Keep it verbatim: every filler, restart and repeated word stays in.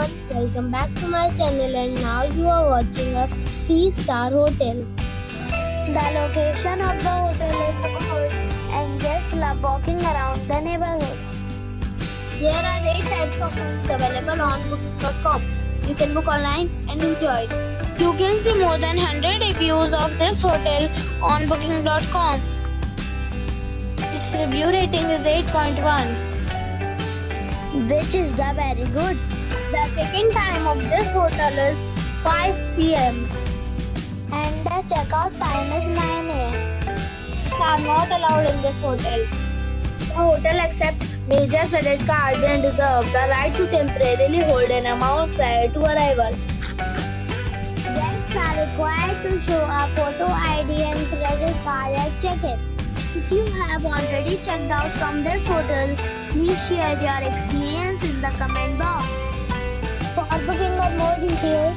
everyone, welcome back to my channel and now you are watching a three star hotel. The location of the hotel is good and guests love walking around the neighborhood. There are eight types of rooms available on booking dot com. You can book online and enjoy it. You can see more than one hundred reviews of this hotel on booking dot com. Its review rating is eight point one. Which is the very good. The check-in time of this hotel is five p m and the check-out time is nine a m Pets are not allowed in this hotel. The hotel accepts major credit cards and reserves the right to temporarily hold an amount prior to arrival. Guests are required to show a photo I D and credit card at check-in. If you have already checked out from this hotel, please share your experience in the comment box. For booking or more details,